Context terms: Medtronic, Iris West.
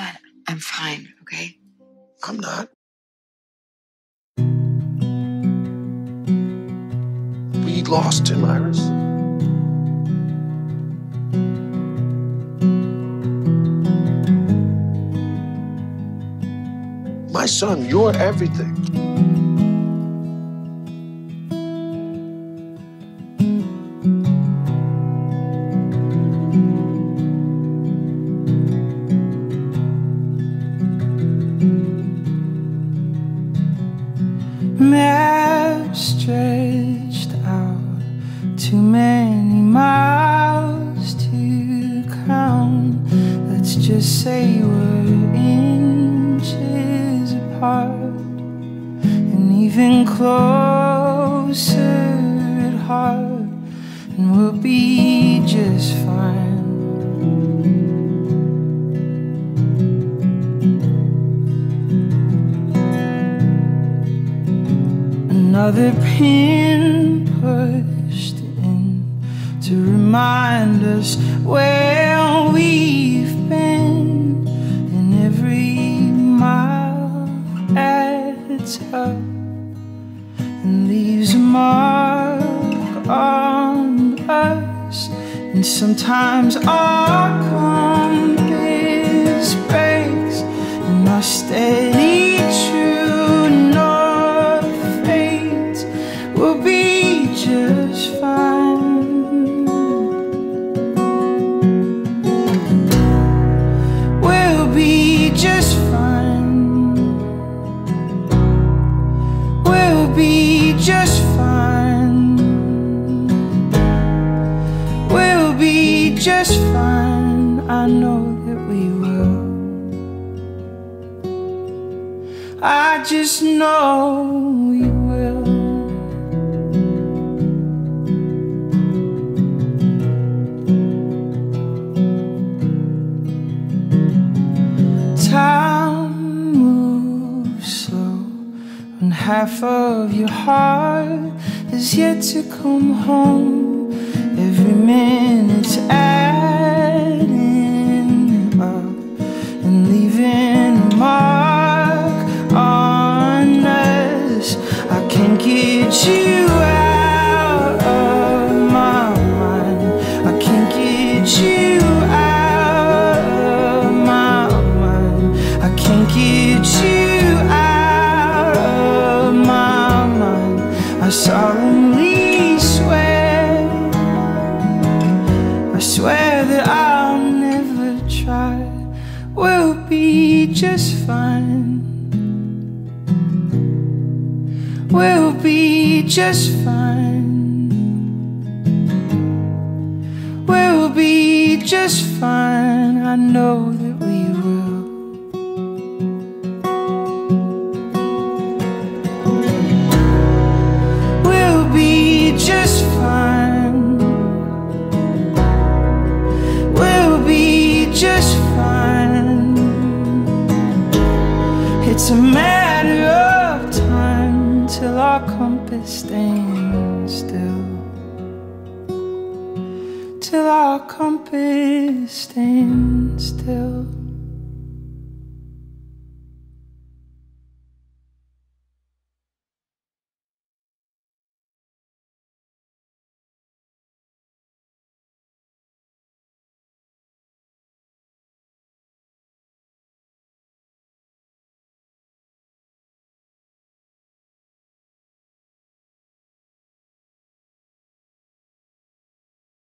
God, I'm fine, okay? I'm not. We lost him, Iris. My son, you're everything. Stretched out too many miles to count. Let's just say we're inches apart, and even closer at heart, and we'll be just fine. Another pin pushed in to remind us where we've been, and every mile adds up and leaves a mark on us. And sometimes our compass breaks and our steady true north fades. We'll be just fine. We'll be just fine. We'll be just fine. We'll be just fine. I know that we will. I just know we will. Time moves slow when half of your heart is yet to come home. Every minute's adding up and leaving a mark on us. I can't get you out of my mind. I can't get you out of my mind. I can't get you out of my mind. I solemnly swear, I swear that I'll never try. We'll be just fine. We'll be just fine. We'll be just fine. I know that we will. We'll be just fine. We'll be just fine. It's a matter of time till our compass stands still. Till our compass stands still.